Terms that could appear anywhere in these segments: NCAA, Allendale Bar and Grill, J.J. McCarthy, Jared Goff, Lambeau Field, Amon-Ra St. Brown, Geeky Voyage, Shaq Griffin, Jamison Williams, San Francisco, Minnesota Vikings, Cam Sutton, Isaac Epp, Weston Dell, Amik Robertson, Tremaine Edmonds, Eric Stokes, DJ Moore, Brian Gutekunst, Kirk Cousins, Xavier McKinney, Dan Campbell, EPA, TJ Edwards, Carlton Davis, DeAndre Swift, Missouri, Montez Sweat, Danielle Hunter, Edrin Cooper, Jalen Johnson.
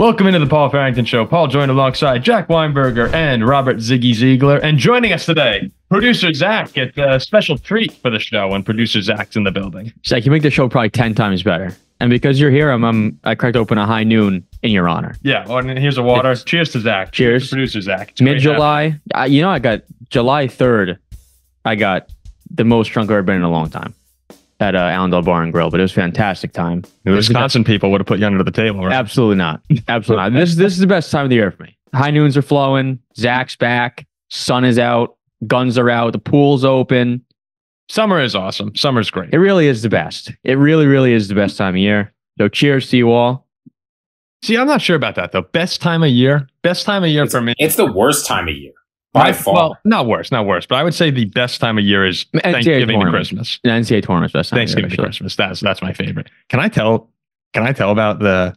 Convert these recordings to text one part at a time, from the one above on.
Welcome into the Paul Farrington Show. Paul joined alongside Jack Weinberger and Robert Ziggy Ziegler. And joining us today, producer Zach gets a special treat for the show when producer Zach's in the building. Zach, you make the show probably 10 times better. And because you're here, I cracked open a high noon in your honor. Yeah, well, and here's a water. It's, cheers to Zach. Cheers to producer Zach. Mid-July. You know, I got July 3rd. I got the most drunk I've ever been in a long time at Allendale Bar and Grill, but it was a fantastic time. The Wisconsin people would have put you under the table, right? Absolutely not. Absolutely not. This is the best time of the year for me. High noons are flowing. Zach's back. Sun is out. Guns are out. The pool's open. Summer is awesome. Summer's great. It really is the best. It really, really is the best time of year. So cheers to you all. See, I'm not sure about that, though. Best time of year. Best time of year for me. It's the worst time of year. By far. Well, not worse, but I would say the best time of year is Thanksgiving to Christmas. The NCAA tournament's best time. Thanksgiving to Christmas. That's my favorite. Can I tell about the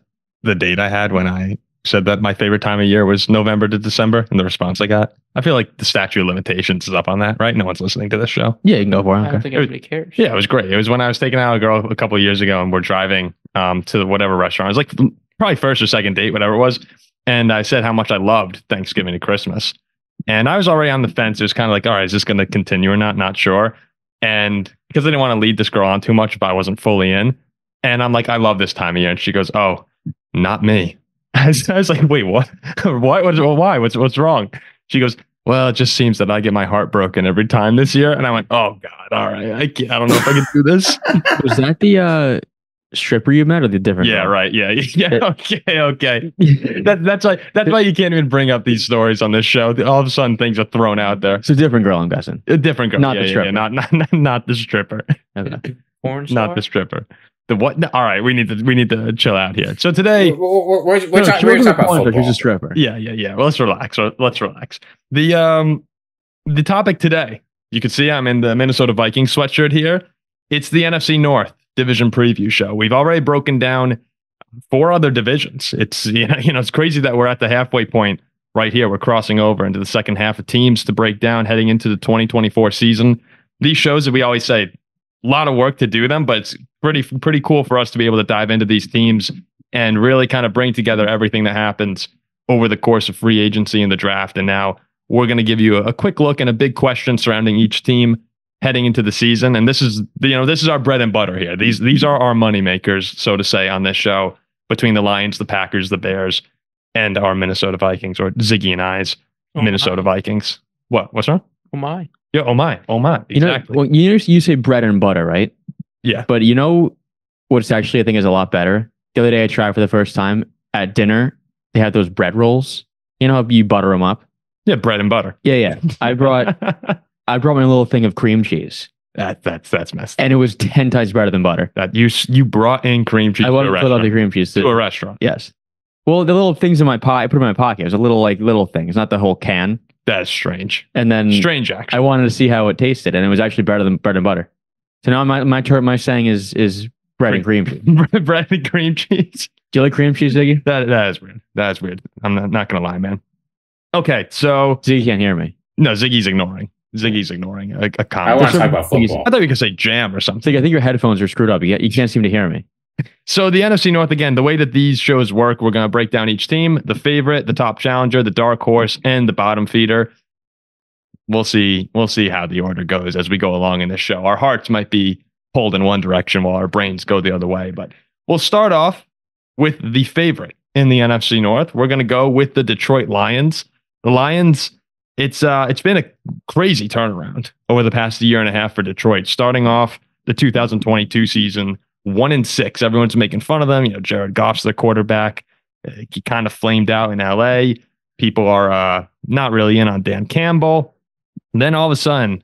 date I had when I said that my favorite time of year was November to December and the response I got? I feel like the statute of limitations is up on that, right? No one's listening to this show. Yeah, you can go for it. I don't think everybody cares. Yeah, it was great. It was when I was taking out a girl a couple of years ago and we're driving to whatever restaurant. It was like probably first or second date, whatever it was. And I said how much I loved Thanksgiving to Christmas. And I was already on the fence. It was kind of like, all right, is this going to continue or not? Not sure. And because I didn't want to lead this girl on too much if I wasn't fully in. And I'm like, I love this time of year. And she goes, oh, not me. I was like, wait, what? Why? What's wrong? She goes, well, it just seems that I get my heart broken every time this year. And I went, oh, God, all right. I don't know if I can do this. Was that the... stripper you met or the different guy? Right. Yeah. Okay. That's why you can't even bring up these stories on this show. All of a sudden things are thrown out there. It's a different girl, I'm guessing. A different girl. Not the stripper. Not the stripper. Okay. Porn star? Not the stripper. The what? No, all right, we need to chill out here. So today we're talking about football. She's a stripper. Yeah. Well, let's relax. The topic today, you can see I'm in the Minnesota Vikings sweatshirt here. It's the NFC North division preview show. We've already broken down 4 other divisions. It's it's crazy that we're at the halfway point right here. We're crossing over into the second half of teams to break down heading into the 2024 season. These shows that we always say, a lot of work to do them, but it's pretty cool for us to be able to dive into these teams and really kind of bring together everything that happens over the course of free agency and the draft. And now we're going to give you a quick look and a big question surrounding each team heading into the season. And this is our bread and butter here. These are our money makers, so to say, on this show, between the Lions, the Packers, the Bears, and our Minnesota Vikings, or Ziggy and I's Minnesota Vikings. What's wrong? Oh my. Yeah, oh my. Oh my. Exactly. You say bread and butter, right? Yeah. But you know what's actually, I think, is a lot better? The other day I tried for the first time at dinner, they had those bread rolls. You know how you butter them up? Yeah, bread and butter. Yeah. I brought my little thing of cream cheese. That's messed up. And it was 10 times better than butter. That you brought in cream cheese. I wanted to put out the cream cheese to a restaurant. Yes. Well, the little things in my pocket, I put them in my pocket. It was a little thing. It's not the whole can. That's strange. And then strange, actually. I wanted to see how it tasted, and it was actually better than bread and butter. So now my saying is bread and cream cheese. Bread and cream cheese. Do you like cream cheese, Ziggy? That is weird. That is weird. I'm not gonna lie, man. Okay, so Ziggy can't hear me. No, Ziggy's ignoring a comment. I want to talk about football. I thought you could say jam or something. I think your headphones are screwed up. You can't seem to hear me. So the NFC North, again, the way that these shows work, we're going to break down each team, the favorite, the top challenger, the dark horse, and the bottom feeder. We'll see how the order goes as we go along in this show. Our hearts might be pulled in one direction while our brains go the other way. But we'll start off with the favorite in the NFC North. We're going to go with the Detroit Lions. The Lions... It's been a crazy turnaround over the past year and a half for Detroit. Starting off the 2022 season, 1-6. Everyone's making fun of them. Jared Goff's their quarterback. He kind of flamed out in LA. People are not really in on Dan Campbell. And then all of a sudden,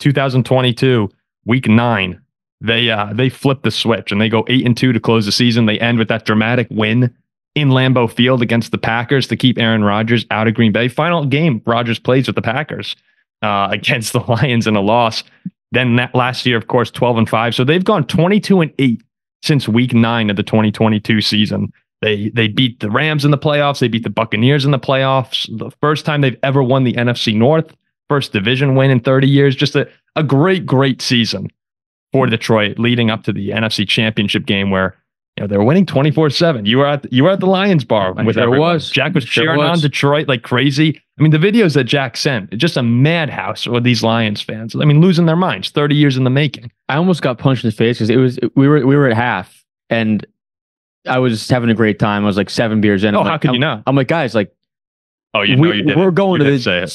2022 week 9, they flip the switch and they go 8-2 to close the season. They end with that dramatic win in Lambeau Field against the Packers to keep Aaron Rodgers out of Green Bay. Final game Rodgers plays with the Packers against the Lions in a loss. Then that last year, of course, 12-5. So they've gone 22-8 since week 9 of the 2022 season. They beat the Rams in the playoffs. They beat the Buccaneers in the playoffs. The first time they've ever won the NFC North. First division win in 30 years. Just a great, great season for Detroit leading up to the NFC Championship game where you know, they're winning 24/7. You were at the Lions bar with everyone. Was. Jack was cheering on Detroit like crazy. I mean, the videos that Jack sent, just a madhouse with these Lions fans. I mean, losing their minds, 30 years in the making. I almost got punched in the face because we were at half and I was just having a great time. I was like 7 beers in. Oh, how could you not? I'm like, guys, like, oh, you know, we're going to the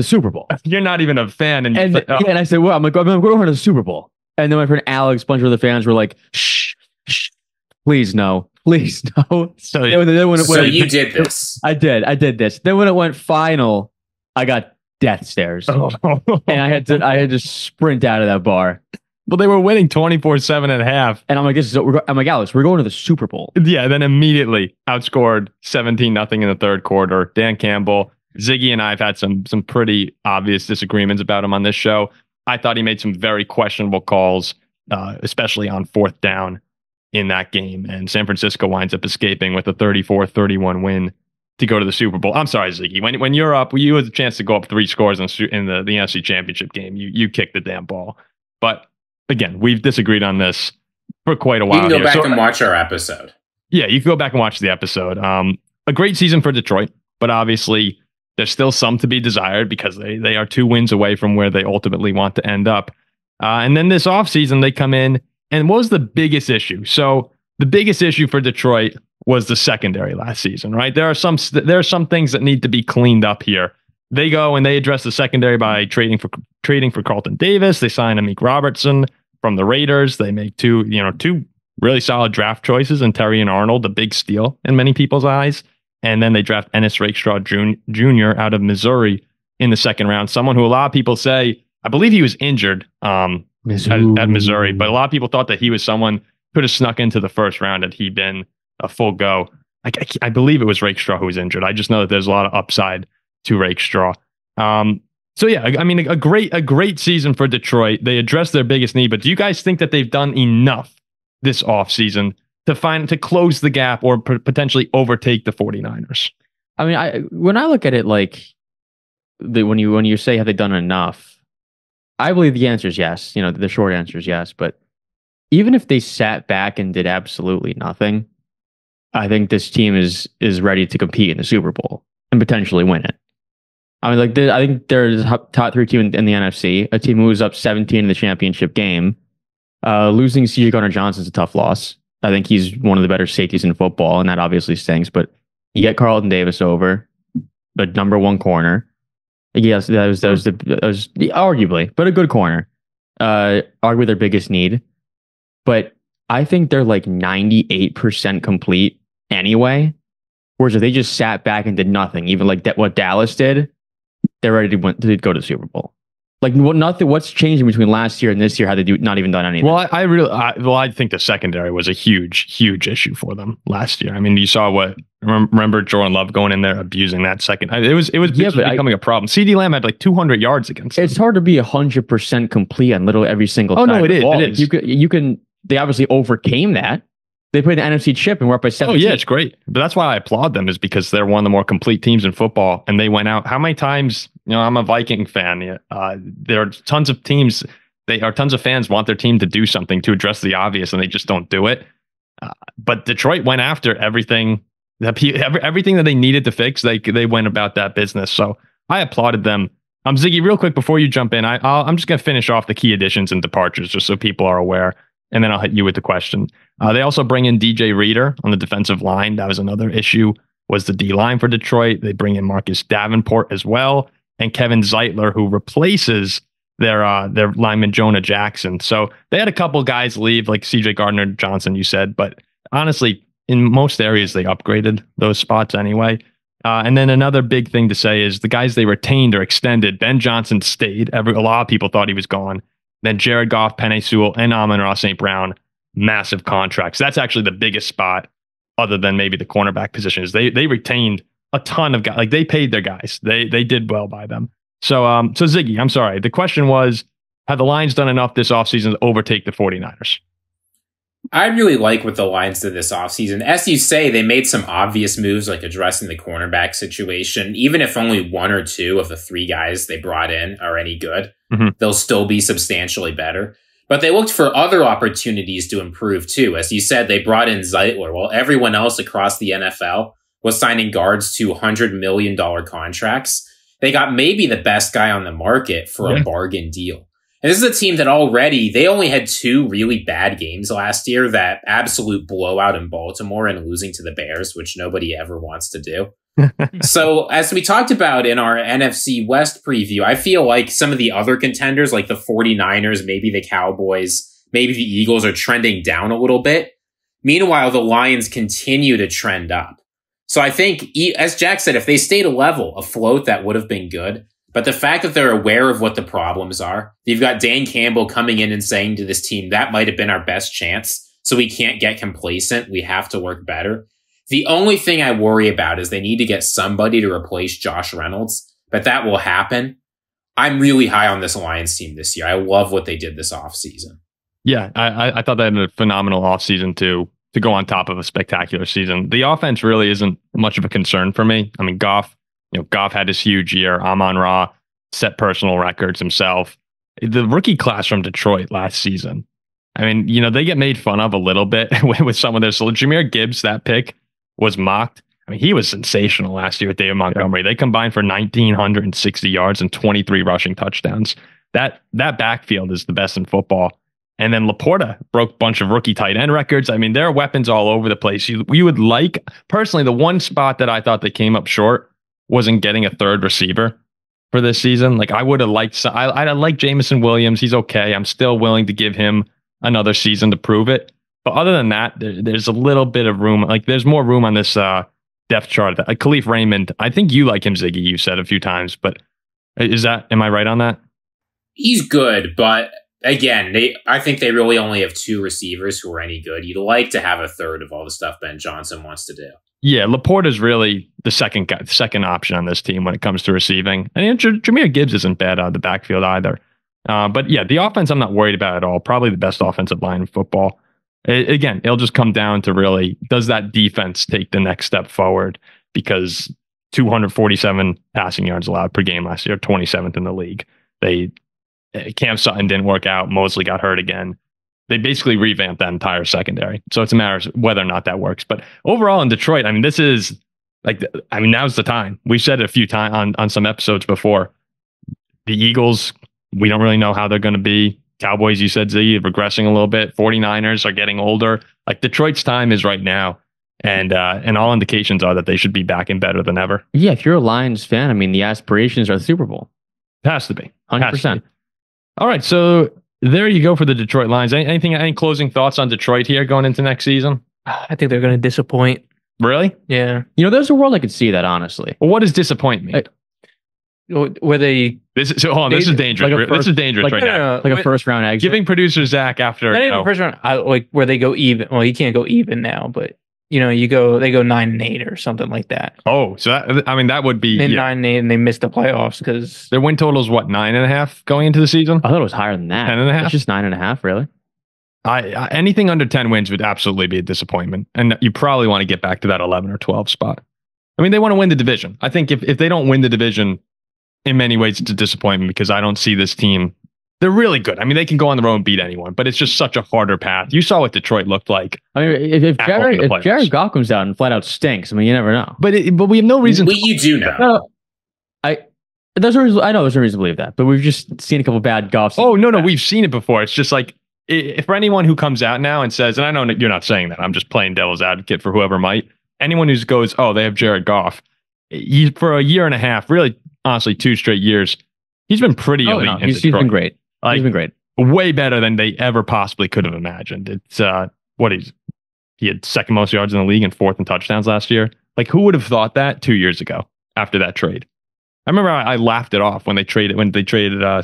Super Bowl. You're not even a fan, and I said, well, I'm going to the Super Bowl. And then my friend Alex, a bunch of other fans were like, shh, please no, please no. So you did this. I did this. Then when it went final, I got death stares, and I had to sprint out of that bar. Well, they were winning 24/7 at half, and I'm like, Alex, we're going to the Super Bowl. Yeah, then immediately outscored 17-0 in the third quarter. Dan Campbell, Ziggy, and I have had some pretty obvious disagreements about him on this show. I thought he made some very questionable calls, especially on fourth down in that game, and San Francisco winds up escaping with a 34-31 win to go to the Super Bowl. I'm sorry, Ziggy. When you're up, you had a chance to go up 3 scores in the NFC Championship game. You kicked the damn ball, but. Again, we've disagreed on this for quite a while. You can go back and watch our episode. Yeah, you can go back and watch the episode. A great season for Detroit, but obviously there's still some to be desired because they are 2 wins away from where they ultimately want to end up. And then this offseason, they come in, and what was the biggest issue? So the biggest issue for Detroit was the secondary last season, right? There are some things that need to be cleaned up here. They go and they address the secondary by trading for Carlton Davis. They sign Amik Robertson from the Raiders. They make two really solid draft choices in Terry and Arnold, the big steal in many people's eyes. And then they draft Ennis Rakestraw Jr. out of Missouri in the second round. Someone who a lot of people say, I believe he was injured at Missouri, but a lot of people thought that he was someone could have snuck into the first round had he been a full go. I believe it was Rakestraw who was injured. I just know that there's a lot of upside to Rakestraw. So yeah, I mean, a great season for Detroit. They addressed their biggest need, but do you guys think that they've done enough this offseason to close the gap or potentially overtake the 49ers? I mean, when I look at it, like when you say have they done enough, I believe the answer is yes. You know, the short answer is yes. But even if they sat back and did absolutely nothing, I think this team is ready to compete in the Super Bowl and potentially win it. I mean, like, I think they're the top 3 team in the NFC, a team who was up 17 in the championship game. Losing C.J. Gardner-Johnson's a tough loss. I think he's one of the better safeties in football, and that obviously stinks. But you get Carlton Davis over, the #1 corner. Yes, that was arguably, but a good corner. Arguably their biggest need. But I think they're like 98% complete anyway. Whereas if they just sat back and did nothing, even like that, what Dallas did, they're ready to go to the Super Bowl. Like nothing. What's changing between last year and this year? How they do not even done anything. Well, I think the secondary was a huge issue for them last year. I mean, you saw remember Jordan Love going in there abusing that second. It was becoming a problem. CD Lamb had like 200 yards against. It's hard to be 100% complete on literally every single. Oh no, it is. You can. They obviously overcame that. They played the NFC chip and were up by 17. Oh, yeah, it's great. But that's why I applaud them, is because they're one of the more complete teams in football, and they went out. How many times, you know, I'm a Viking fan. There are tons of teams, tons of fans want their team to do something to address the obvious, and they just don't do it. But Detroit went after everything that they needed to fix. They went about that business. So I applauded them. Ziggy, real quick, before you jump in, I'm just going to finish off the key additions and departures just so people are aware. And then I'll hit you with the question. They also bring in DJ Reader on the defensive line. That was another issue, was the D-line for Detroit. They bring in Marcus Davenport as well, and Kevin Zeitler, who replaces their lineman Jonah Jackson. So they had a couple guys leave, like C.J. Gardner-Johnson, you said. But honestly, in most areas, they upgraded those spots anyway. And then another big thing to say is the guys they retained or extended. Ben Johnson stayed. A lot of people thought he was gone. Then Jared Goff, Penei Sewell, and Amon-Ra St. Brown, massive contracts. That's actually the biggest spot, other than maybe the cornerback position, is they retained a ton of guys. Like, they paid their guys. They did well by them. So Ziggy, I'm sorry. The question was, have the Lions done enough this offseason to overtake the 49ers? I really like what the Lions did this offseason. As you say, they made some obvious moves, like addressing the cornerback situation. Even if only 1 or 2 of the 3 guys they brought in are any good, mm-hmm. They'll still be substantially better. But they looked for other opportunities to improve too. As you said, they brought in Zeitler while everyone else across the NFL was signing guards to $100 million contracts. They got maybe the best guy on the market for a bargain deal. And this is a team that already, they only had two really bad games last year, that absolute blowout in Baltimore and losing to the Bears, which nobody ever wants to do. So as we talked about in our NFC West preview, I feel like some of the other contenders, like the 49ers, maybe the Cowboys, maybe the Eagles, are trending down a little bit. Meanwhile, the Lions continue to trend up. So I think, as Jack said, if they stayed afloat, that would have been good. But the fact that they're aware of what the problems are, you've got Dan Campbell coming in and saying to this team, that might have been our best chance, so we can't get complacent. We have to work better. The only thing I worry about is they need to get somebody to replace Josh Reynolds, but that will happen. I'm really high on this Lions team this year. I love what they did this offseason. Yeah, I thought they had a phenomenal offseason to go on top of a spectacular season. The offense really isn't much of a concern for me. I mean, Goff had his huge year. Amon-Ra set personal records himself. The rookie class from Detroit last season, I mean, they get made fun of a little bit with some of their... So Jahmyr Gibbs, that pick, was mocked. I mean, he was sensational last year with David Montgomery. They combined for 1,960 yards and 23 rushing touchdowns. That backfield is the best in football. And then Laporta broke a bunch of rookie tight end records. I mean, there are weapons all over the place. You would like... Personally, the one spot that I thought they came up short wasn't getting a third receiver for this season. Like, I would have liked... I like Jamison Williams. He's okay. I'm still willing to give him another season to prove it. But other than that, there's a little bit of room. Like, there's more room on this depth chart. Khalif Raymond, I think you like him, Ziggy. You said a few times, but am I right on that? He's good, but again, I think they really only have two receivers who are any good. You'd like to have a third of all the stuff Ben Johnson wants to do. Yeah, Laporta's really the second option on this team when it comes to receiving. And Jahmyr Gibbs isn't bad out of the backfield either. But yeah, the offense I'm not worried about at all. Probably the best offensive line in football. Again, it'll just come down to, really, does that defense take the next step forward? Because 247 passing yards allowed per game last year, 27th in the league. Cam Sutton didn't work out. Mosley got hurt again. They basically revamped that entire secondary. So it's a matter of whether or not that works. But overall in Detroit, I mean, this is like, now's the time. We've said it a few times on some episodes before. The Eagles, we don't really know how they're going to be. Cowboys, you said, Ziggy, regressing a little bit. 49ers are getting older. Like, Detroit's time is right now. And all indications are that they should be back and better than ever. Yeah, if you're a Lions fan, I mean, the aspirations are the Super Bowl. Has to be. 100%. All right, so there you go for the Detroit Lions. Any closing thoughts on Detroit here going into next season? I think they're going to disappoint. Really? Yeah. There's a world I could see that, honestly. Well, what does disappoint mean? Where they... This is dangerous. Like this is dangerous right now. Like a first-round exit. Giving producer Zach after... Not even a first round. Like, where they go even. Well, you can't go even now, but, they go 9-8 or something like that. Oh, so that would be... 9-8, and they missed the playoffs because... Their win total is what, 9.5 going into the season? I thought it was higher than that. 10.5? It's just 9.5, really? Anything under 10 wins would absolutely be a disappointment. And you probably want to get back to that 11 or 12 spot. I mean, they want to win the division. I think if they don't win the division... In many ways, it's a disappointment because I don't see this team. They're really good. I mean, they can go on the road and beat anyone, but it's just such a harder path. You saw what Detroit looked like. I mean, if Jared Goff comes out and flat out stinks, I mean, you never know. But we have no reason. You do know. I know there's no reason to believe that, but we've just seen a couple bad Goffs. Oh no, we've seen it before. It's just like, if for anyone who comes out now and says, and I know you're not saying that, I'm just playing devil's advocate for whoever might. Anyone who goes, oh, they have Jared Goff, for a year and a half, really. Honestly, 2 straight years, he's been pretty elite. No, he's been great. Like, he's been great. Way better than they ever possibly could have imagined. It's he had second most yards in the league and fourth in touchdowns last year. Like, who would have thought that 2 years ago after that trade? I remember I laughed it off when they traded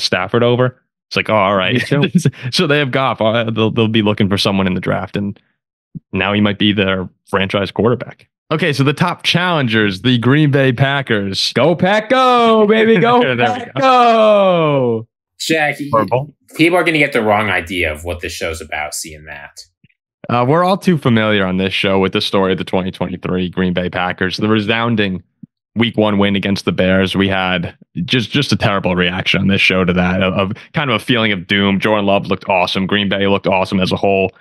Stafford over. It's like, oh, all right. So they have Goff. They'll be looking for someone in the draft, and now he might be their franchise quarterback. Okay, so the top challengers, the Green Bay Packers. Go Pack Go, baby. Go Pack Go. Jack, people are going to get the wrong idea of what this show's about seeing that. We're all too familiar on this show with the story of the 2023 Green Bay Packers, the resounding week one win against the Bears, we had just a terrible reaction on this show to that of kind of a feeling of doom. Jordan Love looked awesome. Green Bay looked awesome as a whole.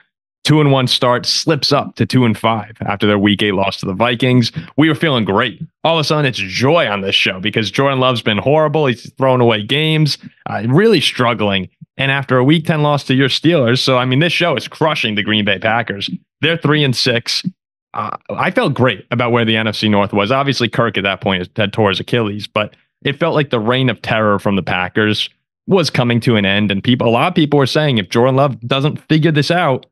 2-1 start slips up to 2-5 after their week 8 loss to the Vikings. We were feeling great. All of a sudden, it's joy on this show because Jordan Love's been horrible. He's thrown away games, really struggling. And after a week 10 loss to your Steelers. So, I mean, this show is crushing the Green Bay Packers. They're 3-6. I felt great about where the NFC North was. Obviously, Kirk at that point had tore his Achilles, but it felt like the reign of terror from the Packers was coming to an end. And a lot of people were saying if Jordan Love doesn't figure this out,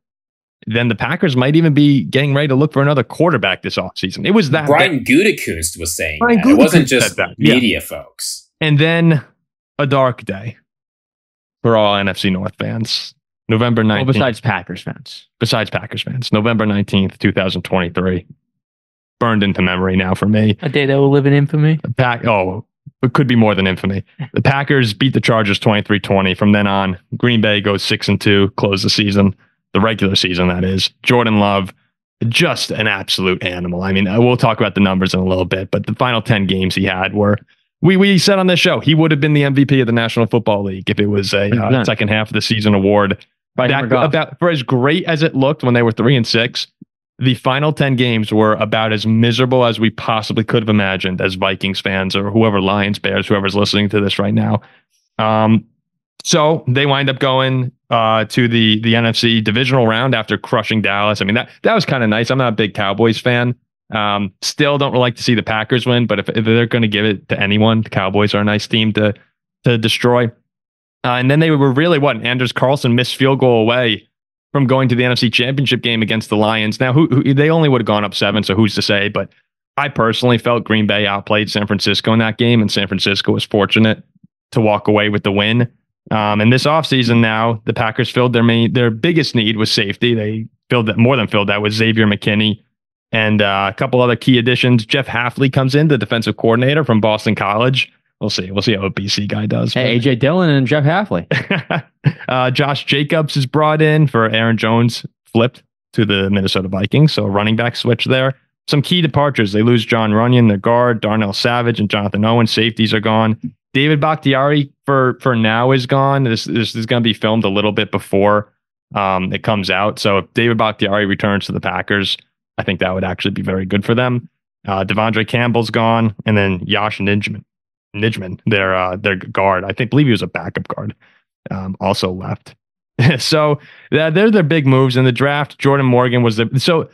then the Packers might even be getting ready to look for another quarterback this offseason. It was that. Brian Gutekunst was saying that. It wasn't just media folks. And then a dark day for all NFC North fans. November 19th. Well, besides Packers fans. November 19th, 2023. Burned into memory now for me. A day that will live in infamy. It could be more than infamy. The Packers beat the Chargers 23-20. From then on, Green Bay goes 6-2, close the season. The regular season, that is. Jordan Love, just an absolute animal. I mean, we'll talk about the numbers in a little bit, but the final 10 games he had were, we said on this show, he would have been the MVP of the National Football League if it was a second half of the season award. For as great as it looked when they were 3-6, the final 10 games were about as miserable as we possibly could have imagined as Vikings fans or whoever, Lions, Bears, whoever's listening to this right now. So they wind up going to the NFC divisional round after crushing Dallas. I mean, that was kind of nice. I'm not a big Cowboys fan. Still don't like to see the Packers win, but if they're going to give it to anyone, the Cowboys are a nice team to destroy. And then they were really Anders Carlson missed field goal away from going to the NFC Championship game against the Lions. Now, who they only would have gone up 7, so who's to say? But I personally felt Green Bay outplayed San Francisco in that game, and San Francisco was fortunate to walk away with the win. And this offseason now, the Packers filled their biggest need was safety. They more than filled that with Xavier McKinney and a couple other key additions. Jeff Hafley comes in, the defensive coordinator from Boston College. We'll see how a BC guy does. Hey, AJ Dillon and Jeff Hafley. Josh Jacobs is brought in for Aaron Jones, flipped to the Minnesota Vikings. So running back switch there. Some key departures. They lose John Runyon, their guard, Darnell Savage, and Jonathan Owens. Safeties are gone. David Bakhtiari for now is gone. This is going to be filmed a little bit before it comes out. So if David Bakhtiari returns to the Packers, I think that would actually be very good for them. Devondre Campbell's gone, and then Yosh Nijman, their guard, I believe he was a backup guard, also left. So they're their big moves in the draft. Jordan Morgan was so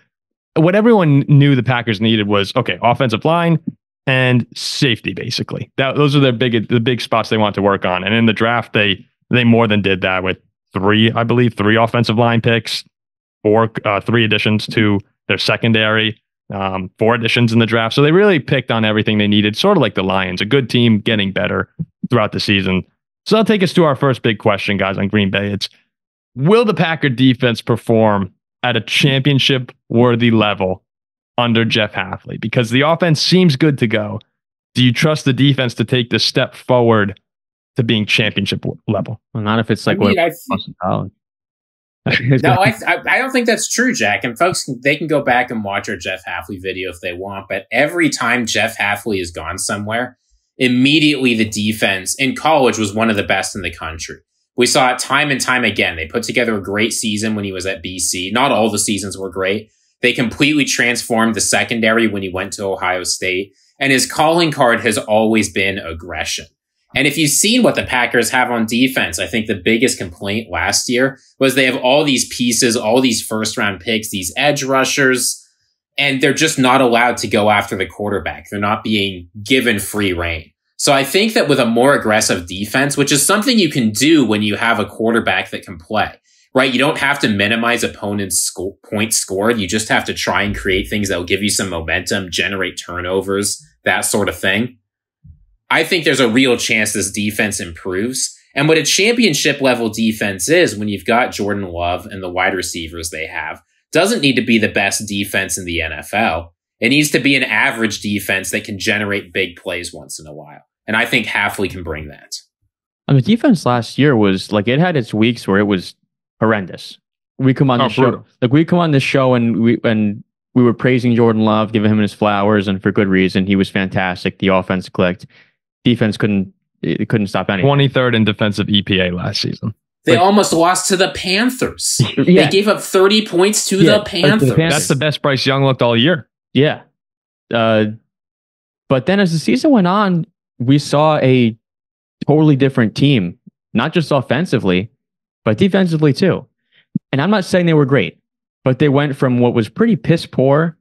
what everyone knew the Packers needed was offensive line and safety, basically. Those are the big spots they want to work on. And in the draft, they more than did that with three offensive line picks, three additions to their secondary, 4 additions in the draft. So they really picked on everything they needed, sort of like the Lions, a good team getting better throughout the season. So that'll take us to our first big question, guys, on Green Bay. It's, will the Packer defense perform at a championship-worthy level under Jeff Hafley? Because the offense seems good to go. Do you trust the defense to take the step forward to being championship level? Well, not if it's like I don't think that's true, Jack. And folks, they can go back and watch our Jeff Hafley video if they want. But every time Jeff Hafley has gone somewhere, immediately the defense in college was one of the best in the country. We saw it time and time again. They put together a great season when he was at BC. Not all the seasons were great. They completely transformed the secondary when he went to Ohio State. And his calling card has always been aggression. And if you've seen what the Packers have on defense, I think the biggest complaint last year was they have all these pieces, all these first-round picks, these edge rushers, and they're just not allowed to go after the quarterback. They're not being given free rein. So I think that with a more aggressive defense, which is something you can do when you have a quarterback that can play, right? You don't have to minimize opponents' points scored. You just have to try and create things that will give you some momentum, generate turnovers, that sort of thing. I think there's a real chance this defense improves. And what a championship level defense is, when you've got Jordan Love and the wide receivers they have, doesn't need to be the best defense in the NFL. It needs to be an average defense that can generate big plays once in a while. And I think Hafley can bring that. I mean, defense last year was like, it had its weeks where it was horrendous. We come on the show, and we were praising Jordan Love, giving him his flowers, and for good reason. He was fantastic. The offense clicked. Defense couldn't stop anything. 23rd in defensive EPA last season. They almost lost to the Panthers. Yeah. They gave up 30 points to the Panthers. That's the best Bryce Young looked all year. Yeah. But then as the season went on, we saw a totally different team, not just offensively, but defensively too. And I'm not saying they were great, but they went from what was pretty piss poor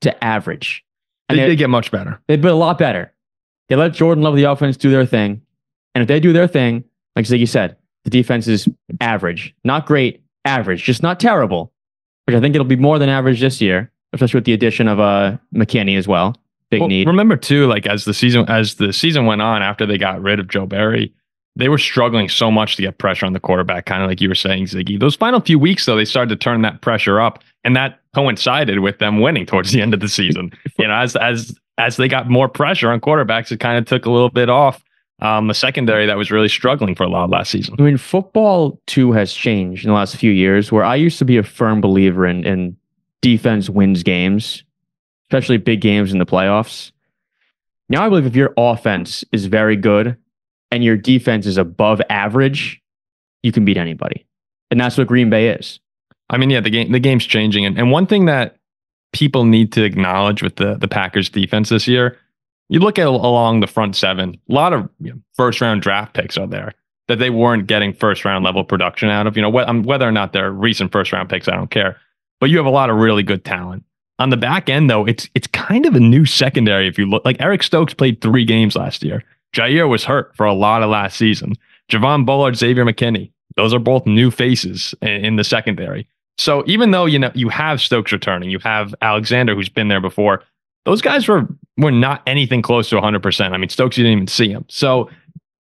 to average. And they did get much better. They've been a lot better. They let Jordan Love, the offense, do their thing. And if they do their thing, like Ziggy said, the defense is average. Not great, average. Just not terrible, which I think it'll be more than average this year, especially with the addition of McKinney as well. Big need. Remember, too, like as the season went on, after they got rid of Joe Barry, they were struggling so much to get pressure on the quarterback, kind of like you were saying, Ziggy. Those final few weeks, though, they started to turn that pressure up, and that coincided with them winning towards the end of the season. You know, as they got more pressure on quarterbacks, it kind of took a little bit off a secondary that was really struggling for a lot last season. I mean, football, too, has changed in the last few years, where I used to be a firm believer in defense wins games, especially big games in the playoffs. Now I believe if your offense is very good and your defense is above average, you can beat anybody. And that's what Green Bay is. I mean, yeah, the game's changing. And one thing that people need to acknowledge with the Packers defense this year, you look at along the front seven, a lot of first-round draft picks are there that they weren't getting first-round level production out of. You know, whether or not they're recent first-round picks, I don't care. But you have a lot of really good talent. On the back end, though, it's kind of a new secondary. If you look, like Eric Stokes played 3 games last year. Jair was hurt for a lot of last season. Javon Bullard, Xavier McKinney, those are both new faces in the secondary. So even though, you know, you have Stokes returning, you have Alexander who's been there before, those guys were not anything close to 100%. I mean, Stokes, you didn't even see him. So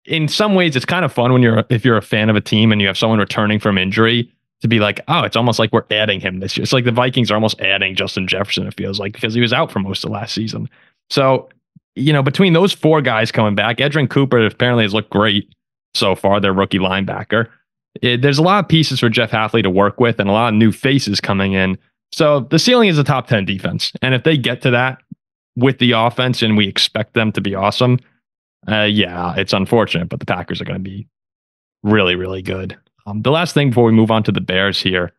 in some ways, it's kind of fun when if you're a fan of a team and you have someone returning from injury to be like, oh, it's almost like we're adding him this year. It's like the Vikings are almost adding Justin Jefferson, it feels like, because he was out for most of last season. So, you know, between those 4 guys coming back, Edrin Cooper apparently has looked great so far, their rookie linebacker. There's a lot of pieces for Jeff Hafley to work with and a lot of new faces coming in. So the ceiling is a top 10 defense. And if they get to that with the offense, and we expect them to be awesome, yeah, it's unfortunate, but the Packers are going to be really, really good. The last thing before we move on to the Bears here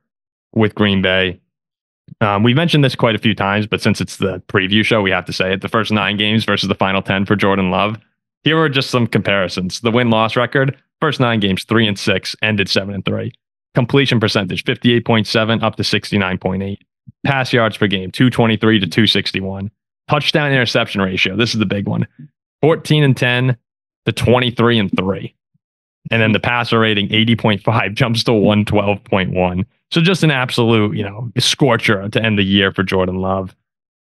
with Green Bay, we've mentioned this quite a few times, but since it's the preview show, we have to say it. The first 9 games versus the final 10 for Jordan Love. Here are just some comparisons. The win-loss record, first 9 games, 3-6, ended 7-3. Completion percentage, 58.7 up to 69.8. Pass yards per game, 223 to 261. Touchdown interception ratio, this is the big one, 14-10 to 23-3. And then the passer rating, 80.5, jumps to 112.1. So just an absolute, you know, scorcher to end the year for Jordan Love.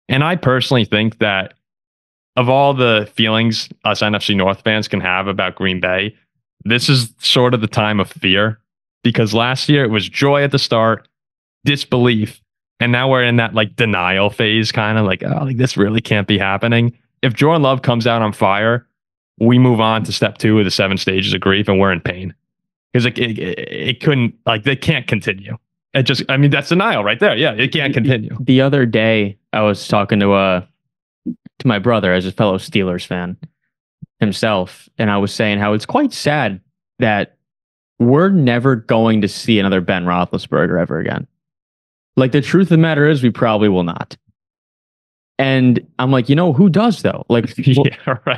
And I personally think that of all the feelings us NFC North fans can have about Green Bay, this is sort of the time of fear, because last year it was joy at the start, disbelief, and now we're in that like denial phase, kind of like, oh, like this really can't be happening. If Jordan Love comes out on fire, we move on to step 2 of the 7 stages of grief, and we're in pain. Because it couldn't, like, they can't continue. It just, I mean, that's denial right there. Yeah, it can't continue. The other day, I was talking to my brother, as a fellow Steelers fan himself, and I was saying how it's quite sad that we're never going to see another Ben Roethlisberger ever again. Like, the truth of the matter is, we probably will not. And I'm like, you know, who does, though? Like,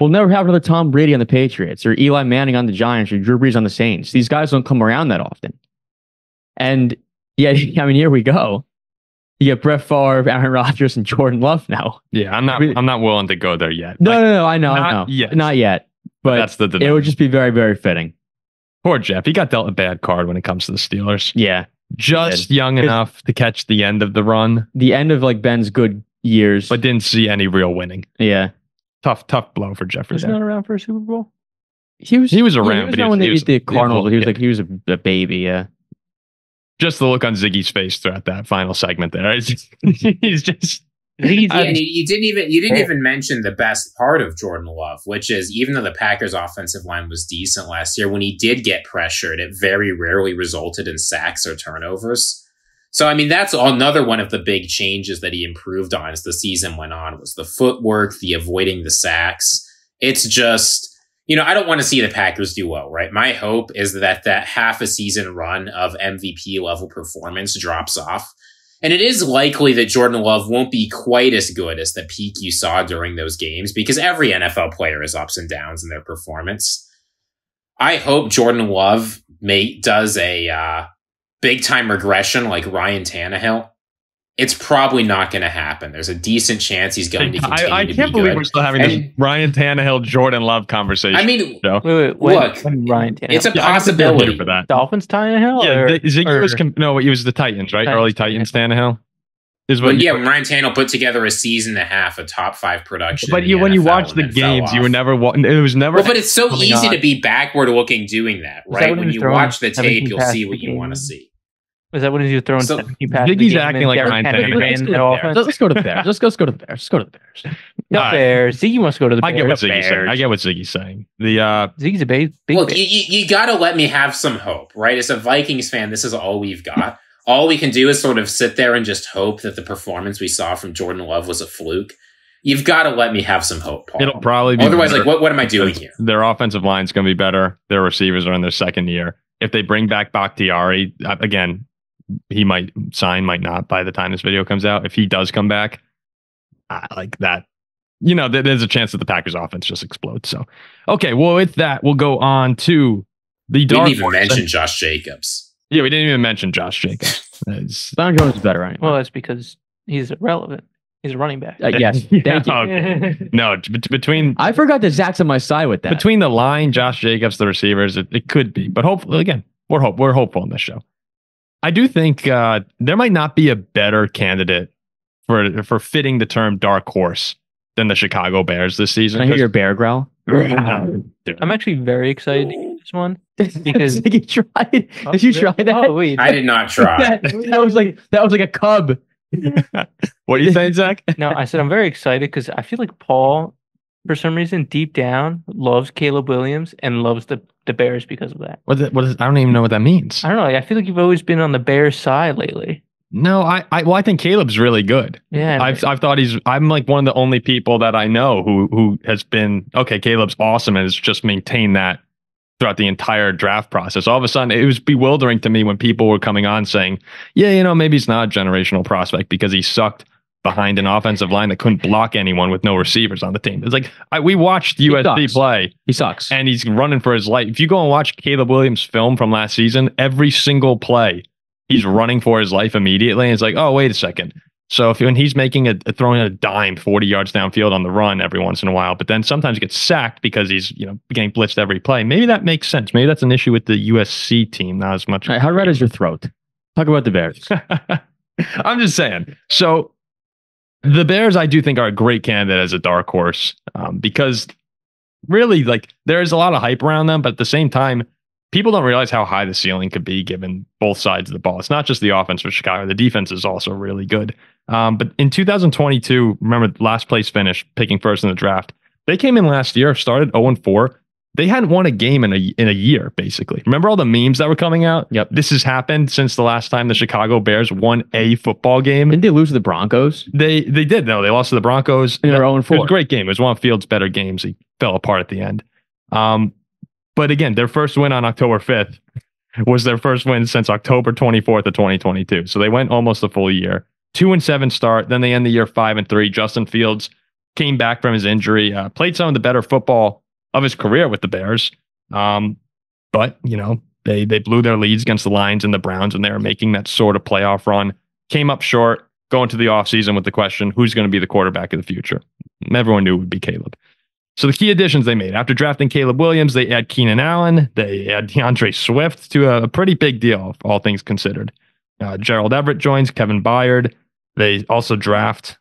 we'll never have another Tom Brady on the Patriots, or Eli Manning on the Giants, or Drew Brees on the Saints. These guys don't come around that often. And yeah, I mean, here we go. You get Brett Favre, Aaron Rodgers, and Jordan Love now. Yeah, I'm not willing to go there yet. No, I know. Not yet. But that's the debate. It would just be very, very fitting. Poor Jeff. He got dealt a bad card when it comes to the Steelers. Yeah. Just young enough to catch the end of the run. The end of, like, Ben's good years, but didn't see any real winning. Yeah, tough blow for Jeffrey. Was he not around for a Super Bowl? He was around. He was not when they beat the Cardinals. He was like, he was a baby. Yeah. Just the look on Ziggy's face throughout that final segment there. He's just. You didn't even mention the best part of Jordan Love, which is, even though the Packers' offensive line was decent last year, when he did get pressured, it very rarely resulted in sacks or turnovers. So, I mean, that's another one of the big changes that he improved on as the season went on, was the footwork, the avoiding the sacks. It's just, you know, I don't want to see the Packers do well, right? My hope is that that half a season run of MVP level performance drops off. And it is likely that Jordan Love won't be quite as good as the peak you saw during those games, because every NFL player has ups and downs in their performance. I hope Jordan Love does a big-time regression like Ryan Tannehill. It's probably not going to happen. There's a decent chance he's going to continue to be good. I can't believe we're still having this Ryan Tannehill, Jordan Love conversation. I mean, so. Wait, look, Ryan Tannehill. It's a possibility for that. Dolphins Tannehill? Yeah, it was the Titans, right? Titans. Early Titans Tannehill. When Ryan Tannehill put together a season and a half of top five production. But when you watch the games, you were never. It was never. Well, but it's so easy to be backward looking doing that, right? When you watch the tape, you'll see what you want to see. Was that when he was throwing 17 passes? Ziggy's acting like Ryan Tannehill. Let's go to the Bears. Let's go to the Bears. Ziggy wants to go to the Bears. I get what Ziggy's saying. Ziggy's a big look, you got to let me have some hope, right? As a Vikings fan, this is all we've got. All we can do is sort of sit there and just hope that the performance we saw from Jordan Love was a fluke. You've got to let me have some hope, Paul. It'll probably be otherwise better. Like, what am I doing here? Their offensive line's going to be better. Their receivers are in their second year. If they bring back Bakhtiari, again, he might sign, might not by the time this video comes out. If he does come back, like that, you know, there's a chance that the Packers offense just explodes. So, okay. Well, with that, we'll go on to the dark horse. We didn't even mention Josh Jacobs. Yeah, we didn't even mention Josh Jacobs. Don Jones is better, right? Well, that's because he's irrelevant. He's a running back. Yes. Thank you. Okay. No, between... I forgot that Zach's on my side with that. Between the line, Josh Jacobs, the receivers, it could be. But hopefully, again, we're hopeful on this show. I do think there might not be a better candidate for fitting the term dark horse than the Chicago Bears this season. Can I hear your bear growl? I'm actually very excited to hear this one. Because like did you try that? Oh, wait. I did not try. that was like a cub. What are you saying, Zach? No, I said I'm very excited because I feel like Paul, for some reason, deep down, loves Caleb Williams and loves the Bears because of that. I don't even know what that means. I don't know. I feel like you've always been on the Bears side lately. No, I think Caleb's really good. Yeah, I've thought I'm like one of the only people that I know who has been Caleb's awesome and has just maintained that throughout the entire draft process. All of a sudden, it was bewildering to me when people were coming on saying, "Yeah, you know, maybe he's not a generational prospect because he sucked behind an offensive line that couldn't block anyone with no receivers on the team." It's like we watched USC play. He sucks. And he's running for his life. If you go and watch Caleb Williams' film from last season, every single play, he's running for his life immediately. And it's like, oh, wait a second. So when he's making throwing a dime 40 yards downfield on the run every once in a while, but then sometimes gets sacked because he's getting blitzed every play. Maybe that makes sense. Maybe that's an issue with the USC team, not as much. All right, how red is your throat? Talk about the Bears. I'm just saying. So the Bears, I do think, are a great candidate as a dark horse because really, there is a lot of hype around them. But at the same time, people don't realize how high the ceiling could be given both sides of the ball. It's not just the offense for Chicago. The defense is also really good. But in 2022, remember, last place finish, picking first in the draft. They came in last year, started 0-4. They hadn't won a game in a year, basically. Remember all the memes that were coming out? Yep. This has happened since the last time the Chicago Bears won a football game. Didn't they lose to the Broncos? They did, though. They lost to the Broncos. And they're 0-4. It was a great game. It was one of Fields' better games. He fell apart at the end. But again, their first win on October 5th was their first win since October 24th of 2022. So they went almost a full year. 2-7 start. Then they end the year 5-3. Justin Fields came back from his injury, played some of the better football of his career with the Bears. But, they blew their leads against the Lions and the Browns when they were making that sort of playoff run. Came up short, going to the offseason with the question, who's going to be the quarterback of the future? And everyone knew it would be Caleb. So the key additions they made, after drafting Caleb Williams, they add Keenan Allen, they add DeAndre Swift to a pretty big deal, all things considered. Gerald Everett joins, Kevin Byard. They also draft...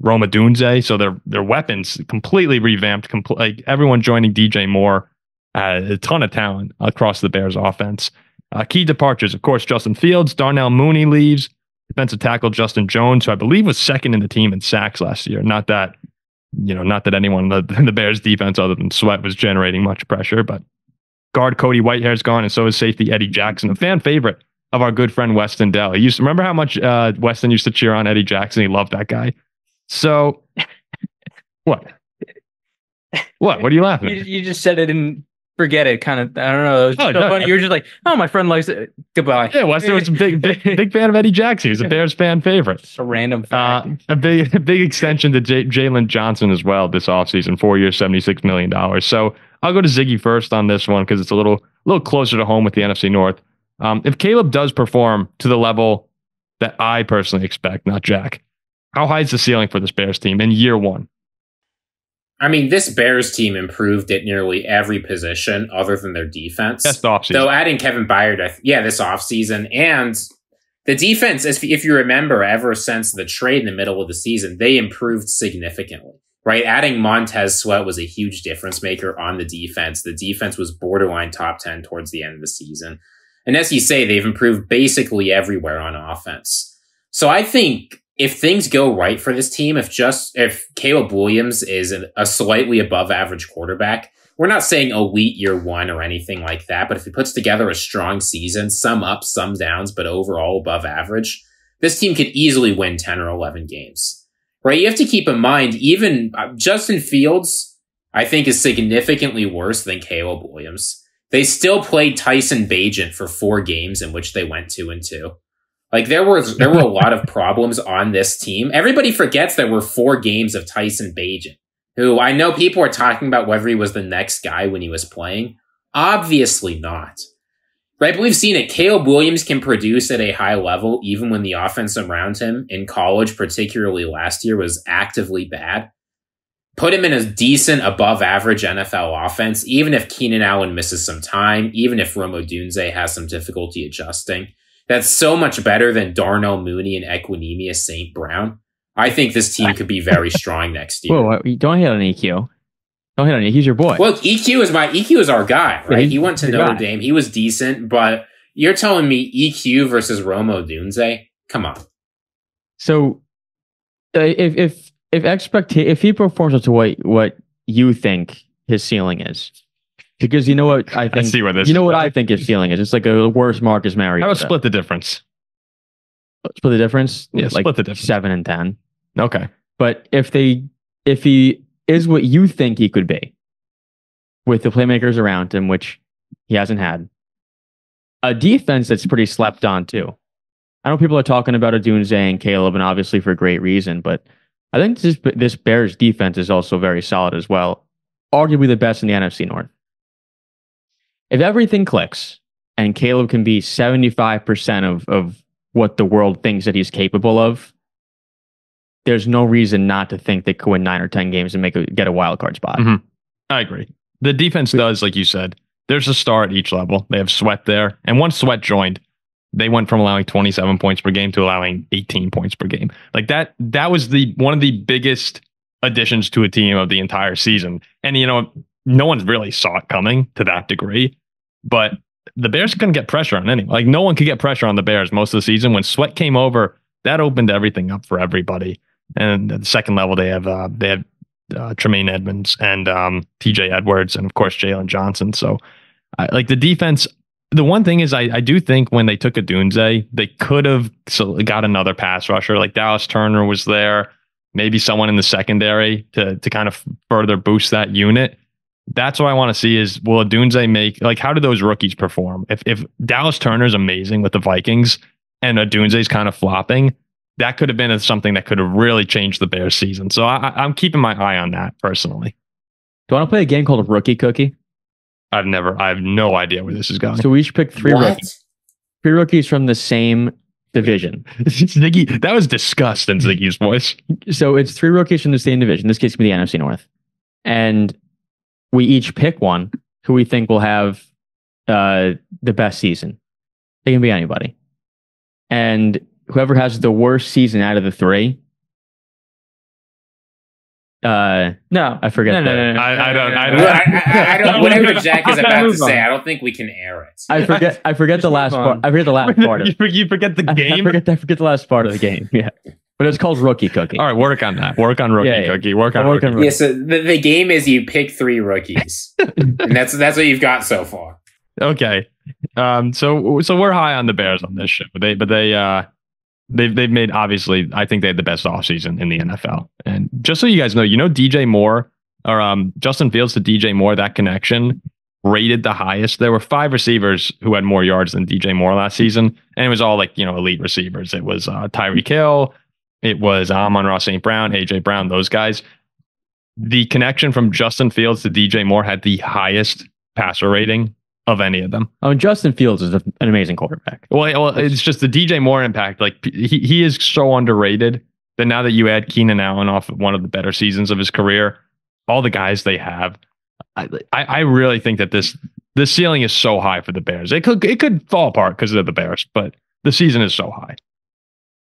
Rome Odunze, so their weapons completely revamped. Everyone joining DJ Moore, a ton of talent across the Bears offense. Key departures, of course, Justin Fields, Darnell Mooney leaves, defensive tackle Justin Jones, who I believe was second in the team in sacks last year. Not that anyone in the Bears defense other than Sweat was generating much pressure, but guard Cody Whitehair's gone, and so is safety Eddie Jackson, a fan favorite of our good friend Weston Dell. He used to, remember how much Weston used to cheer on Eddie Jackson? He loved that guy. So what are you laughing at? You just said it and forget it. Kind of, I don't know. It was just so funny. You were just like, oh, my friend likes it. Goodbye. Yeah, Weston was a big fan of Eddie Jackson. He was a Bears fan favorite. Just a random fact. A big extension to Jalen Johnson as well this offseason, 4 years, $76 million. So I'll go to Ziggy first on this one because it's a little closer to home with the NFC North. If Caleb does perform to the level that I personally expect, not Jack, how high is the ceiling for this Bears team in year one? I mean, this Bears team improved at nearly every position other than their defense. That's the offseason. Though adding Kevin Byard, this offseason. And the defense, if you remember, ever since the trade in the middle of the season, they improved significantly, right? Adding Montez Sweat was a huge difference maker on the defense. The defense was borderline top 10 towards the end of the season. And as you say, they've improved basically everywhere on offense. So I think if things go right for this team, if Caleb Williams is a slightly above average quarterback, we're not saying elite year one or anything like that, but if he puts together a strong season, some ups, some downs, but overall above average, this team could easily win 10 or 11 games, right? You have to keep in mind, even Justin Fields, I think, is significantly worse than Caleb Williams. They still played Tyson Bagent for 4 games in which they went 2-2. Like there were a lot of problems on this team. Everybody forgets there were 4 games of Tyson Bagent, who I know people are talking about whether he was the next guy when he was playing. Obviously not. Right? But we've seen it. Caleb Williams can produce at a high level, even when the offense around him in college, particularly last year, was actively bad. Put him in a decent, above-average NFL offense, even if Keenan Allen misses some time, even if Rome Odunze has some difficulty adjusting. That's so much better than Darnell Mooney and Equinemius St. Brown. I think this team could be very strong next year. Whoa, don't hit on EQ. Don't hit on EQ. He's your boy. Well, EQ is our guy, right? He went to Notre Dame. He was decent, but you're telling me EQ versus Rome Odunze? Come on. So, if he performs to what you think his ceiling is, because you know what I think. I see where this. You know what I think his ceiling is. It's like a worse Marcus Mariota. I would split the difference. Split the difference. Yeah, like split the difference. 7 and 10. Okay, but if he is what you think he could be, with the playmakers around him, which he hasn't had, a defense that's pretty slept on too. I know people are talking about Odunze and Caleb, and obviously for great reason, but I think this Bears defense is also very solid as well. Arguably the best in the NFC North. If everything clicks and Caleb can be 75% of what the world thinks that he's capable of, there's no reason not to think they could win 9 or 10 games and get a wild card spot. Mm-hmm. I agree. The defense does, like you said, there's a star at each level. They have Sweat there. And once Sweat joined, they went from allowing 27 points per game to allowing 18 points per game. Like that was one of the biggest additions to a team of the entire season. And, you know, no one really saw it coming to that degree, but the Bears couldn't get pressure on anyone. Like no one could get pressure on the Bears most of the season. When Sweat came over, that opened everything up for everybody. And at the second level, they have Tremaine Edmonds and TJ Edwards and of course, Jalen Johnson. So like the defense, the one thing is, I do think when they took Odunze, they could have got another pass rusher. Like Dallas Turner was there, maybe someone in the secondary to kind of further boost that unit. That's what I want to see is, will Odunze make, like, how do those rookies perform? If Dallas Turner's amazing with the Vikings and Odunze's kind of flopping, that could have been something that could have really changed the Bears season. So I'm keeping my eye on that personally. Do I want to play a game called Rookie Cookie? I have no idea where this is going. So we should pick 3 rookies. 3 rookies from the same division. Ziggy, that was disgust in Ziggy's voice. So it's 3 rookies from the same division. This case could be the NFC North. And we each pick one who we think will have the best season. They can be anybody. And whoever has the worst season out of the 3. I don't. Whatever Jack is about to say, I don't think we can air it. I forget the last part. I forget the last part. You forget the game. I forget the last part of the game. Yeah, but it's called Rookie Cookie. All right, work on that. Work on Rookie Cookie. Work on. Yeah. So the game is you pick 3 rookies, and that's what you've got so far. Okay. So we're high on the Bears on this show. They've made, obviously, I think they had the best offseason in the NFL. And just so you guys know, DJ Moore or Justin Fields to DJ Moore, that connection rated the highest. There were 5 receivers who had more yards than DJ Moore last season. And it was all like, elite receivers. It was Tyreek Hill. It was Amon-Ra St. Brown, A.J. Brown, those guys. The connection from Justin Fields to DJ Moore had the highest passer rating of any of them. I mean, Justin Fields is an amazing quarterback. Well, it's just the DJ Moore impact. Like he is so underrated that now that you add Keenan Allen off of one of the better seasons of his career, all the guys they have, I really think that this ceiling is so high for the Bears. It could fall apart because they're the Bears, but the season is so high.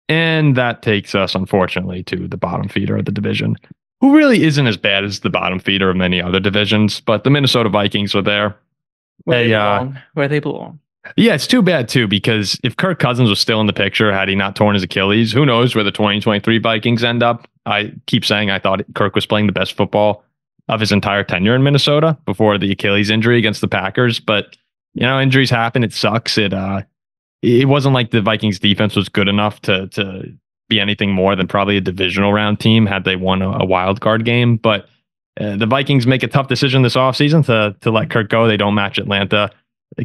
And that takes us, unfortunately, to the bottom feeder of the division, who really isn't as bad as the bottom feeder of many other divisions. But the Minnesota Vikings are there. Where they belong. Yeah, it's too bad, too, because if Kirk Cousins was still in the picture, had he not torn his Achilles, who knows where the 2023 Vikings end up. I keep saying I thought Kirk was playing the best football of his entire tenure in Minnesota before the Achilles injury against the Packers. But, injuries happen. It sucks. It wasn't like the Vikings defense was good enough to be anything more than probably a divisional round team had they won a wild card game. But the Vikings make a tough decision this offseason to let Kirk go. They don't match Atlanta.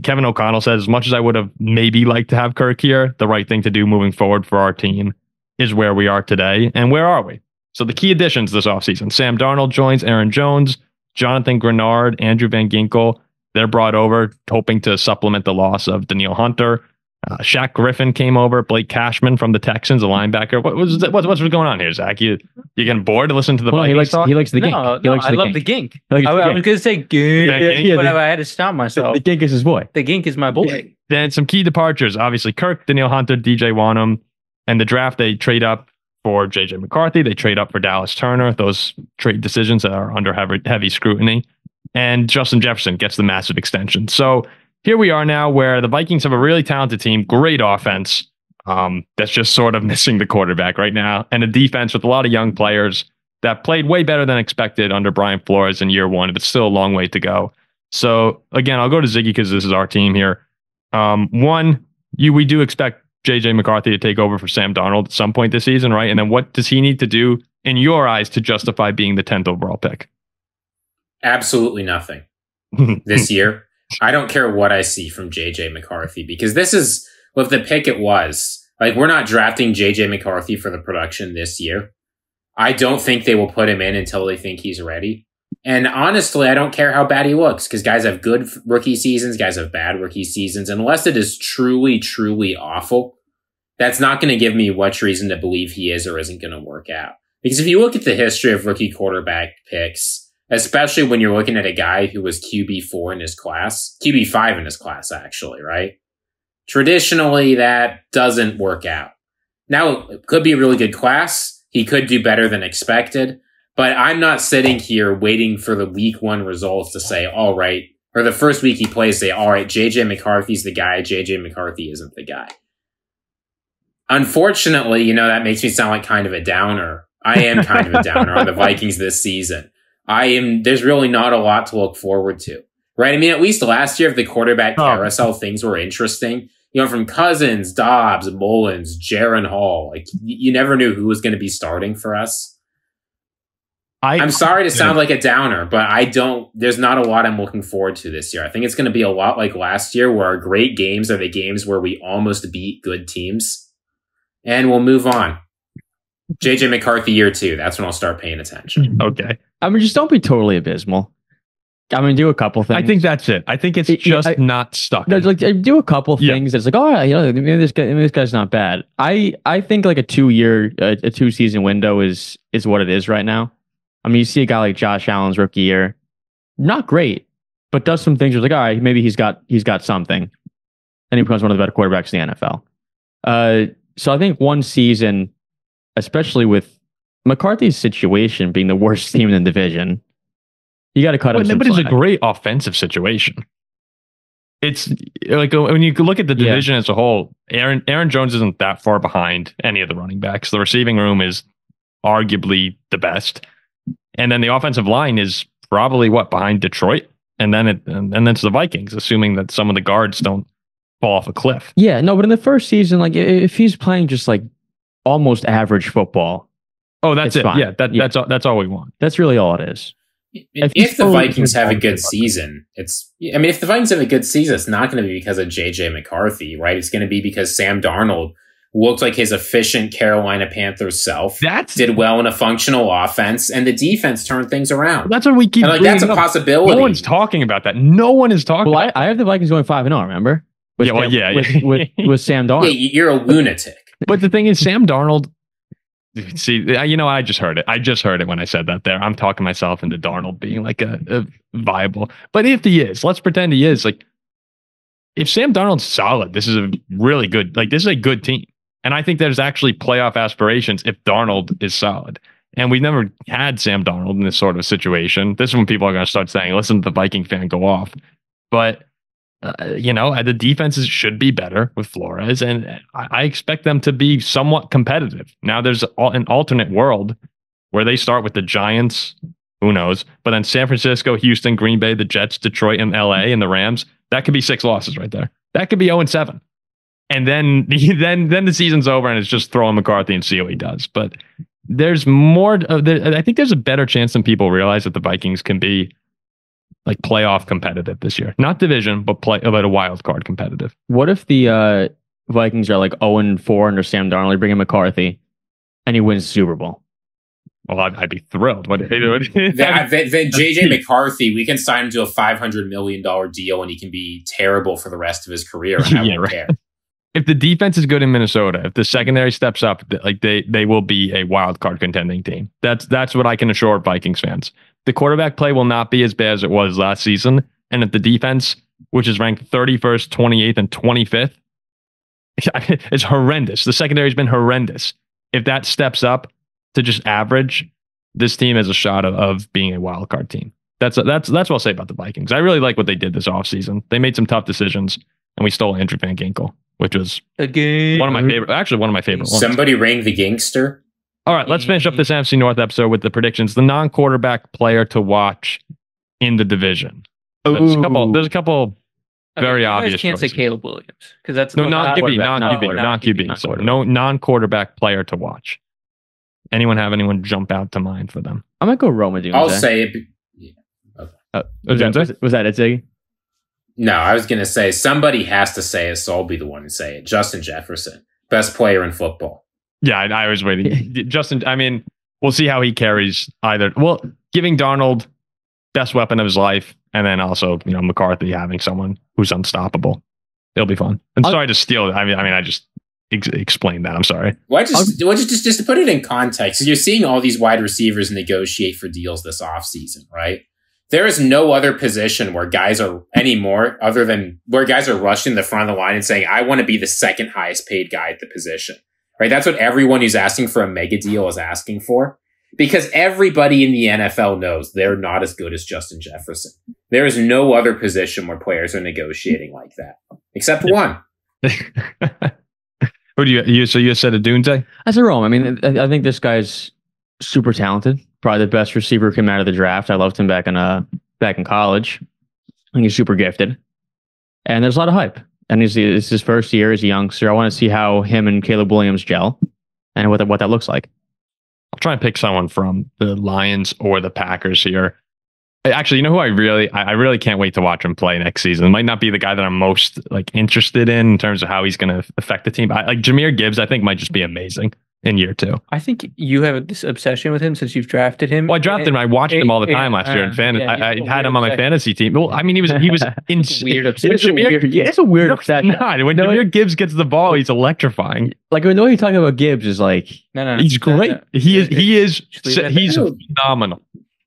Kevin O'Connell said, as much as I would have maybe liked to have Kirk here, the right thing to do moving forward for our team is where we are today. And where are we? So the key additions this offseason, Sam Darnold joins Aaron Jones, Jonathan Grenard, Andrew Van Ginkel. They're brought over hoping to supplement the loss of Danielle Hunter. Shaq Griffin came over, Blake Cashman from the Texans, a linebacker. What's going on here, Zach? You getting bored to listen to the Vikings talk? He likes the gink. I love the gink. I was going to say gink, but I had to stop myself. The gink is his boy. The gink is my boy. Yeah. Then some key departures, obviously Kirk, Danielle Hunter, DJ Wanham. And the draft, they trade up for J.J. McCarthy. They trade up for Dallas Turner. Those trade decisions are under heavy scrutiny. And Justin Jefferson gets the massive extension. So here we are now where the Vikings have a really talented team, great offense that's just sort of missing the quarterback right now, and a defense with a lot of young players that played way better than expected under Brian Flores in year one, but still a long way to go. So again, I'll go to Ziggy because this is our team here. We do expect J.J. McCarthy to take over for Sam Darnold at some point this season, right? And then what does he need to do, in your eyes, to justify being the 10th overall pick? Absolutely nothing this year. I don't care what I see from J.J. McCarthy, because this is with the pick it was. Like, we're not drafting J.J. McCarthy for the production this year. I don't think they will put him in until they think he's ready. And honestly, I don't care how bad he looks, because guys have good rookie seasons, guys have bad rookie seasons. Unless it is truly, truly awful, that's not going to give me much reason to believe he is or isn't going to work out. Because if you look at the history of rookie quarterback picks, especially when you're looking at a guy who was QB4 in his class, QB5 in his class, actually, right? Traditionally, that doesn't work out. Now, it could be a really good class. He could do better than expected. But I'm not sitting here waiting for the week one results to say, all right, or the first week he plays, say, all right, J.J. McCarthy's the guy. J.J. McCarthy isn't the guy. Unfortunately, that makes me sound like kind of a downer. I am kind of a downer on the Vikings this season. There's really not a lot to look forward to, right? I mean, at least last year of the quarterback carousel, things were interesting. From Cousins, Dobbs, Mullins, Jaron Hall, like you never knew who was going to be starting for us. I'm sorry to sound like a downer, but there's not a lot I'm looking forward to this year. I think it's going to be a lot like last year, where our great games are the games where we almost beat good teams, and we'll move on. J.J. McCarthy year two. That's when I'll start paying attention. Okay. I mean, just don't be totally abysmal. I mean, do a couple things. I think that's it. I think it's not stuck. No, like, do a couple things. It's like, oh, maybe this guy's not bad. I think like a 2-season window is what it is right now. I mean, you see a guy like Josh Allen's rookie year, not great, but does some things. You're like, all right, maybe he's got something, and he becomes one of the better quarterbacks in the NFL. So I think one season, especially with McCarthy's situation being the worst team in the division, you got to cut him some slack. But it's a great offensive situation. It's like when you look at the division as a whole, Aaron Jones isn't that far behind any of the running backs. The receiving room is arguably the best. And then the offensive line is probably behind Detroit And then it's the Vikings, assuming that some of the guards don't fall off a cliff. Yeah, no, but in the first season, like if he's playing just like almost average football. Oh, that's it. Fine. Yeah, that's all we want. That's really all it is. If the Vikings have a good season, if the Vikings have a good season, it's not going to be because of JJ McCarthy, right? It's going to be because Sam Darnold looked like his efficient Carolina Panthers self. Did well in a functional offense, and the defense turned things around. That's what we keep. And that's a possibility. No one's talking about that. No one is talking. Well, I have the Vikings going 5-0. Remember? With Sam Darnold. Yeah, you're a lunatic. But the thing is, Sam Darnold. See, I just heard it when I said that there. I'm talking myself into Darnold being like a viable. But if he is, let's pretend he is. Like, if Sam Darnold's solid, this is a really good. Like, this is a good team, and I think there's actually playoff aspirations if Darnold is solid. And we've never had Sam Darnold in this sort of situation. This is when people are going to start saying, "Listen to the Viking fan go off," but. The defenses should be better with Flores, and I expect them to be somewhat competitive. Now, there's an alternate world where they start with the Giants, who knows, but then San Francisco, Houston, Green Bay, the Jets, Detroit, and LA, and the Rams. That could be 6 losses right there. That could be 0-7. And then the season's over, and it's just throwing McCarthy and see what he does. But there's more. I think there's a better chance than people realize that the Vikings can be like playoff competitive this year, not division, but about a wild card competitive. What if the Vikings are like 0-4 under Sam Darnold, bringing McCarthy, and he wins the Super Bowl? Well, I'd be thrilled. Then JJ McCarthy, we can sign him to a $500 million deal, and he can be terrible for the rest of his career. And yeah, right. Care. If the defense is good in Minnesota, if the secondary steps up, like they will be a wild card contending team. That's what I can assure Vikings fans. The quarterback play will not be as bad as it was last season. And if the defense, which is ranked 31st, 28th, and 25th, is horrendous. The secondary's been horrendous. If that steps up to just average, this team has a shot of being a wild card team. That's what I'll say about the Vikings. I really like what they did this offseason. They made some tough decisions, and we stole Andrew Van Ginkle, which was one of my favorite ones. Somebody rang the gangster. All right, let's finish up this NFC North episode with the predictions. The non-quarterback player to watch in the division. There's a couple very obvious. I can't choices. Say Caleb Williams because that's non-QB. So no non-quarterback player to watch. Anyone jump out to mind for them? I'm gonna go Rome Odunze. I'll say it. Yeah. Okay. Was that it, Ziggy? No, I was gonna say somebody has to say it, so I'll be the one to say it. Justin Jefferson, best player in football. Yeah, I was waiting. Justin, I mean, we'll see how he carries either. Well, giving Darnold best weapon of his life, and then also, McCarthy having someone who's unstoppable. It'll be fun. I'm sorry to steal it. I mean, I just explained that. I'm sorry. Well, just to put it in context, you're seeing all these wide receivers negotiate for deals this offseason, right? There is no other position where guys are anymore other than where guys are rushing the front of the line and saying, I want to be the second highest paid guy at the position. Right, that's what everyone who's asking for a mega deal is asking for, because everybody in the NFL knows they're not as good as Justin Jefferson. There is no other position where players are negotiating like that, except one. Who do you? So you said Odunze? I said Rome. I mean, I think this guy's super talented. Probably the best receiver came out of the draft. I loved him back in college. I think he's super gifted, and there's a lot of hype. And it's his first year as a youngster. I want to see how him and Caleb Williams gel and what that looks like. I'll try and pick someone from the Lions or the Packers here. Actually, you know who I really can't wait to watch him play next season. It might not be the guy that I'm most interested in terms of how he's going to affect the team. Jahmyr Gibbs, I think, might just be amazing in year 2. I think you have this obsession with him since you've drafted him. Well, I drafted him. I watched him all the time last year in fantasy. Yeah, I had him on my fantasy team. Well, I mean, he was insane. Weird obsession. It's a weird obsession. When Jahmyr Gibbs gets the ball, he's electrifying. Like, I know you're talking about Gibbs is like, no, he's great. No. He's phenomenal.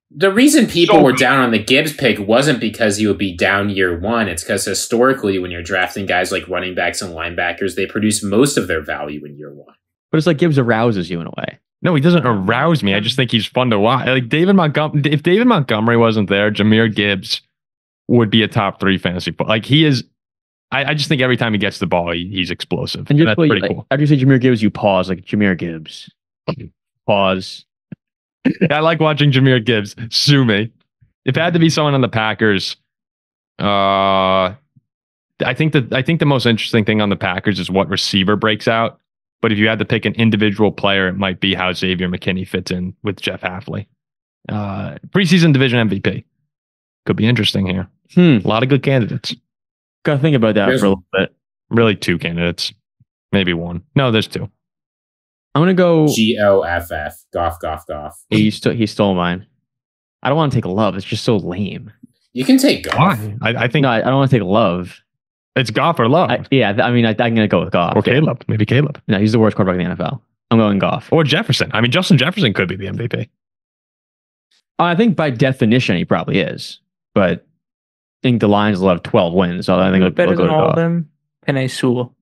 The reason people were down on the Gibbs pick wasn't because he would be down year 1. It's because historically, when you're drafting guys like running backs and linebackers, they produce most of their value in year 1. But it's like Gibbs arouses you in a way. No, he doesn't arouse me. I just think he's fun to watch. Like David Montgomery. If David Montgomery wasn't there, Jahmyr Gibbs would be a top 3 fantasy. Like he is. I just think every time he gets the ball, he's explosive. And that's pretty cool. After you say Jahmyr Gibbs, you pause. Like Jahmyr Gibbs. Pause. I like watching Jahmyr Gibbs. Sue me. If it had to be someone on the Packers, I think the most interesting thing on the Packers is what receiver breaks out. But if you had to pick an individual player, it might be how Xavier McKinney fits in with Jeff Hafley. Preseason division MVP. Could be interesting here. A lot of good candidates. Got to think about that for a little bit. Really two candidates. Maybe one. No, there's two. I'm going to go... G-O-F-F. Goff, Goff, Goff. Yeah, he stole mine. I don't want to take Love. It's just so lame. You can take Goff. Why? I think... No, I don't want to take Love. It's Goff or Love. I'm going to go with Goff. Or Caleb. Maybe Caleb. No, he's the worst quarterback in the NFL. I'm going Goff. Or Jefferson. I mean, Justin Jefferson could be the MVP. I think by definition, he probably is. But I think the Lions will have 12 wins. So I think better than all of them. Penei Sewell.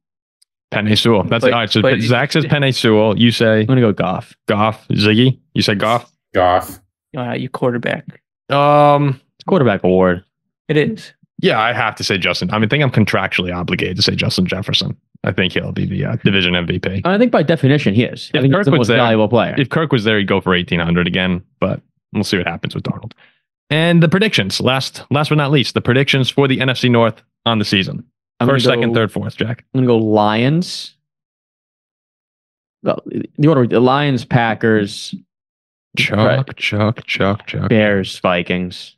Penei Sewell. That's all right. So Zach says Penei Sewell. You say I'm gonna go Goff. Goff. Ziggy, you say Goff. Goff. You quarterback. It's quarterback award. It is. Yeah, I have to say Justin. I think I'm contractually obligated to say Justin Jefferson. I think he'll be the division MVP. I think by definition he is. If I think Kirk was the most valuable player. If Kirk was there, he'd go for 1,800 again. But we'll see what happens with Darnold. And the predictions. Last but not least, the predictions for the NFC North on the season. First, second, third, fourth, Jack. I'm going to go Lions. The order, the Lions, Packers. Chuck. Bears, Vikings.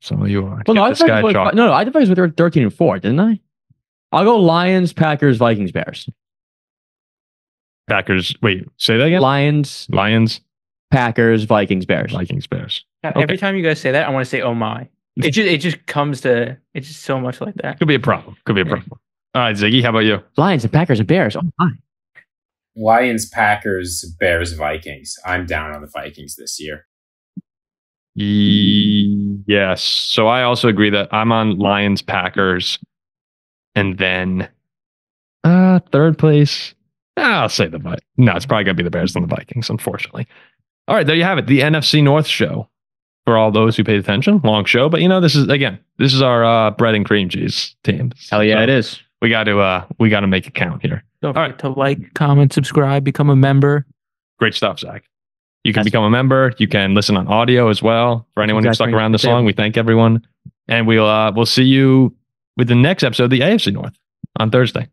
Some of you are. Well, I thought it was 13-4, didn't I? I'll go Lions, Packers, Vikings, Bears. Packers. Wait, say that again? Lions. Packers, Vikings, Bears. Now, okay. Every time you guys say that, I want to say, oh my. It just comes to... It's just so much like that. Could be a problem. All right, Ziggy, how about you? Lions and Packers and Bears. Oh, my. Lions, Packers, Bears, Vikings. I'm down on the Vikings this year. Yes. So I also agree that I'm on Lions, Packers, and then third place. I'll say the Vikings. No, it's probably going to be the Bears and the Vikings, unfortunately. All right, there you have it. The NFC North show. For all those who paid attention, long show, but this is our bread and cream cheese team. Hell yeah, so it is. We got to make it count here. Don't forget to like, comment, subscribe, become a member. Great stuff, Zach. You can become a member. You can listen on audio as well. For anyone who stuck around this long, we thank everyone, and we'll see you with the next episode of the AFC North on Thursday.